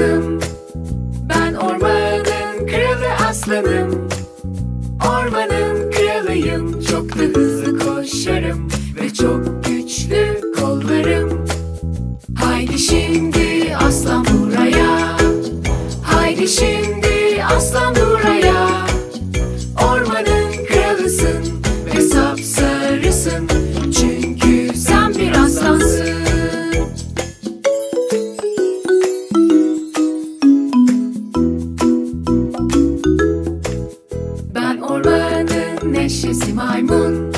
sandım. Ben ormanın kralı aslanım. Ormanın kralıyım. Çok da hızlı koşarım ve çok güçlü kollarım. Haydi şimdi aslan buraya. Haydi şimdi aslan buraya. Ormanın kralısın ve sapsarısın. Çünkü sen bir aslansın. Neşesi maymun.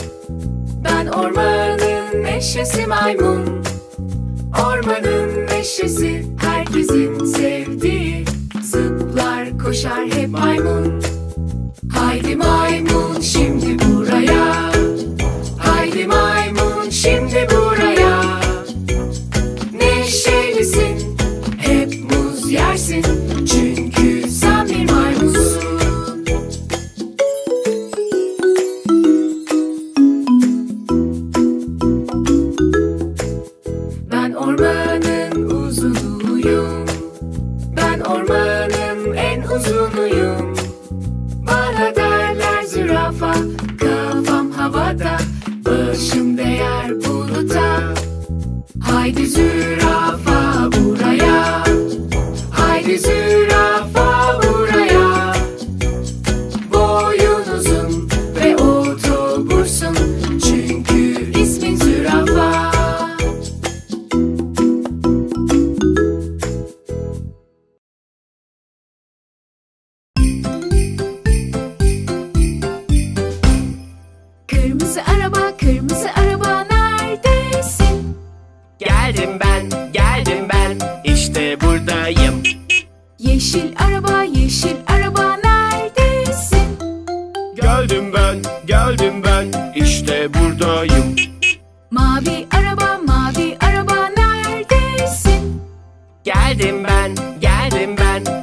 Ben ormanın neşesi maymun. Ormanın neşesi herkesin sevdiği. Zıplar koşar hep maymun. Haydi maymun şimdi buraya. Haydi maymun şimdi buraya. Neşelisin, hep muz yersin. Çünkü sen bir maymunsun. Ormanın uzunuyum. Ben ormanın en uzunuyum. Bana derler zürafa. Kafam havada, başım değer buluta. Haydi zürafa buraya. Haydi zürafa buraya. Boyun uzun ve oturursun. Çünkü ismin zürafa. Kırmızı araba neredesin? Geldim ben, işte buradayım. Yeşil araba neredesin? Geldim ben, işte buradayım. Mavi araba neredesin? Geldim ben,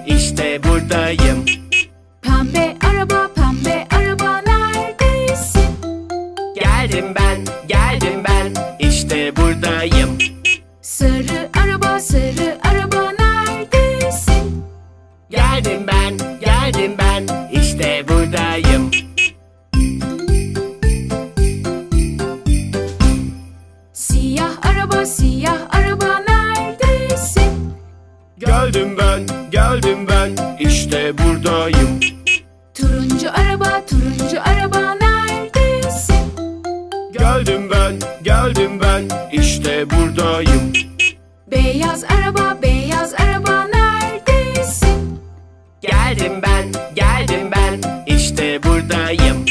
işte buradayım. Pembe araba neredesin? Geldim ben, işte buradayım. Sarı araba neredesin? Geldim ben, işte buradayım. Siyah araba neredesin? Geldim ben, işte buradayım. Turuncu araba neredesin? Geldim ben, işte buradayım. Beyaz araba neredesin? Geldim ben, işte buradayım.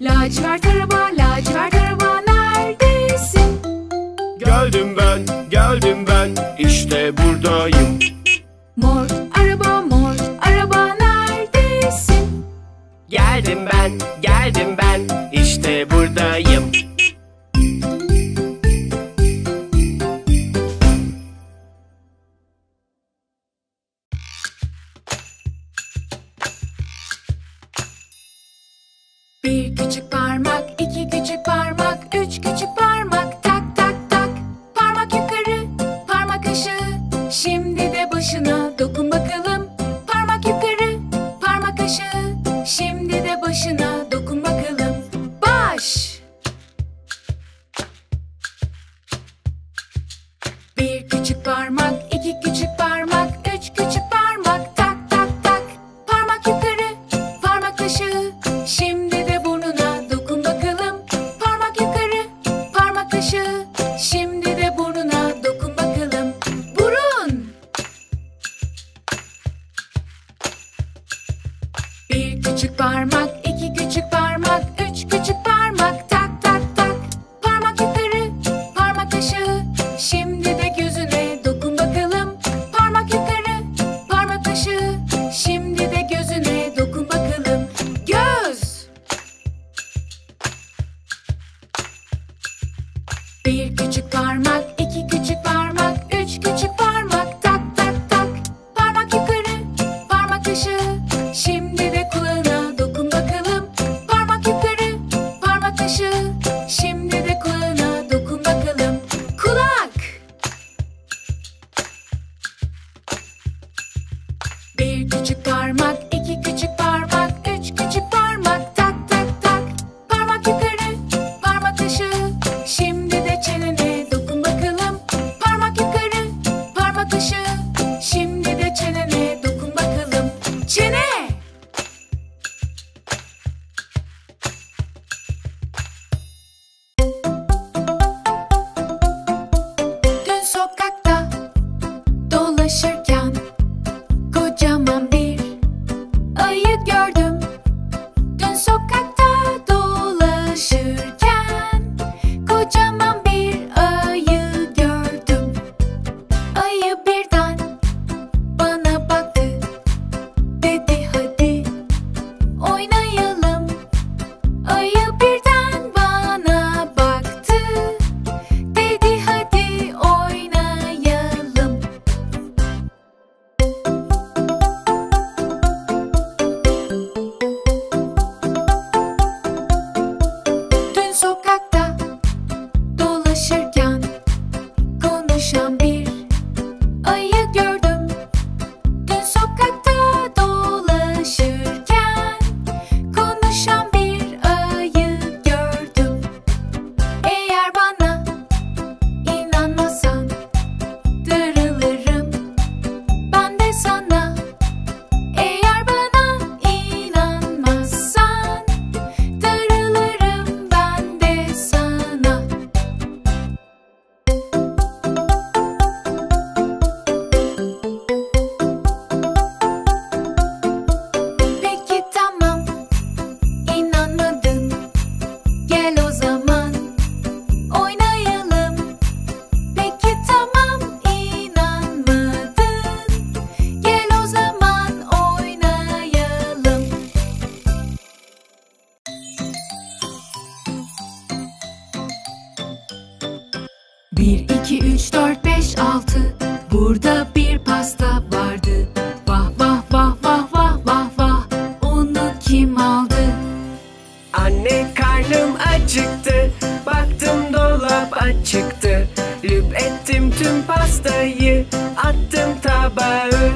Lacivert araba neredesin? Geldim ben, işte buradayım. Mor araba neredesin? Geldim ben, işte buradayım. Bir küçük parmak, iki küçük parmak, üç küçük parmak, tak tak tak. Parmak yukarı, parmak aşağı. Şimdi de başına dokun bakalım. Parmak yukarı, parmak aşağı. Şimdi de başına dokun bakalım. Baş. Bir küçük parmak, iki küçük parmak, üç küçük parmak, tak tak tak. Parmak yukarı, parmak aşağı. Şimdi küçük parmak, iki küçük parmak, üç küçük parmak, tak tak tak. Parmak yukarı, parmak aşağı. Şimdi de gözüne dokun bakalım. Parmak yukarı, parmak aşağı. Şimdi de gözüne dokun bakalım. Göz. Bir küçük parmak, iki küçük parmak, üç küçük parmak, tak tak tak. Parmak yukarı, parmak aşağı. Şimdi 1, 2, 3, 4, 5, 6. Burada bir pasta vardı. Vah vah vah vah vah vah vah. Onu kim aldı? Anne, karnım acıktı. Baktım dolap açıktı. Lüp ettim tüm pastayı. Attım tabağı.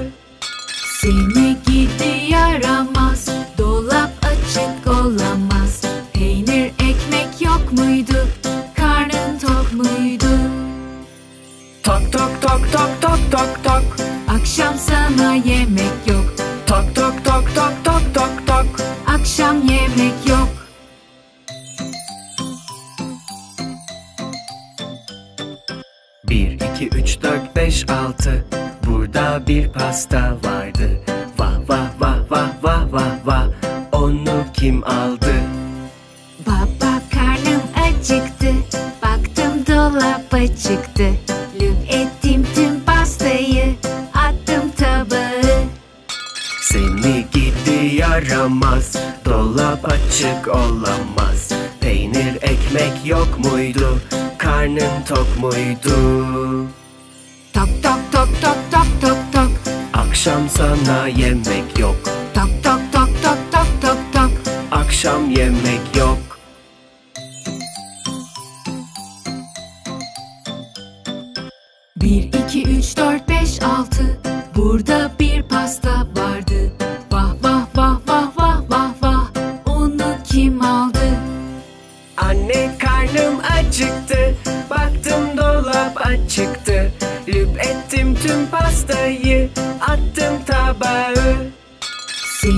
Seni gidi yaramaz. Dolap açık olamaz. Peynir ekmek yok muydu? Karnın tok muydu? Tok tok tok tok tok tok tok. Akşam sana yemek yok. Tok tok tok tok tok tok tok. Akşam yemek yok. Bir, iki, üç, dört, beş, altı. Burada bir pasta vardı. Vah vah vah vah vah vah vah. Onu kim aldı? Baba, karnım acıktı. Baktım dolap açıktı. Lüp ettim tüm pastayı. Attım tabağı. Seni gidi yaramaz. Dolap açık olamaz. Peynir ekmek yok muydu? Karnın tok muydu? Tok tok tok tok tok tok tok. Akşam sana yemek yok. Tok tok tok tok tok tok tok. Akşam yemek yok. 1, 2, 3, 4, 5, 6. Burada bir pasta vardı. Vah vah vah vah vah vah vah. Onu kim aldı? Anne, karnım acıktı. Baktım dolap açıktı. Lüp ettim tüm pastayı. Attım tabağı.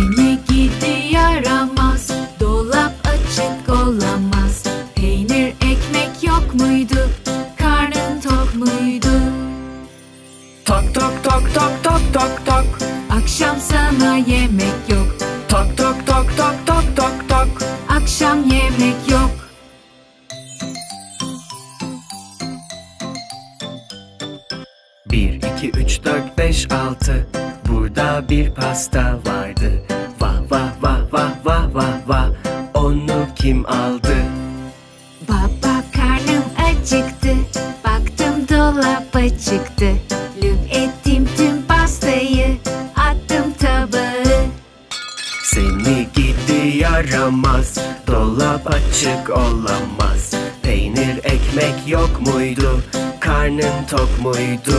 Seni gidi yaramaz. Dolap açık olamaz. Peynir ekmek yok muydu? Karnın tok muydu? Tok tok tok tok tok tok tok. Akşam sana yemek yok. Tok tok tok tok tok tok tok. Akşam yemek yok. 1, 2, 3, 4, 5, 6. Burada bir pasta vardı. Vah vah vah vah vah vah vah. Onu kim aldı? Baba, karnım acıktı. Baktım dolap açıktı. Lüp ettim tüm pastayı. Attım tabağı. Seni gidi yaramaz. Dolap açık olamaz. Peynir ekmek yok muydu? Karnın tok muydu?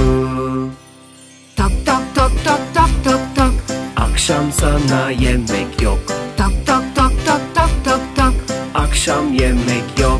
Tok tok tok tok tok tok tok. Akşam sana yemek yok. Tok tok tok tok tok tok tok. Akşam yemek yok.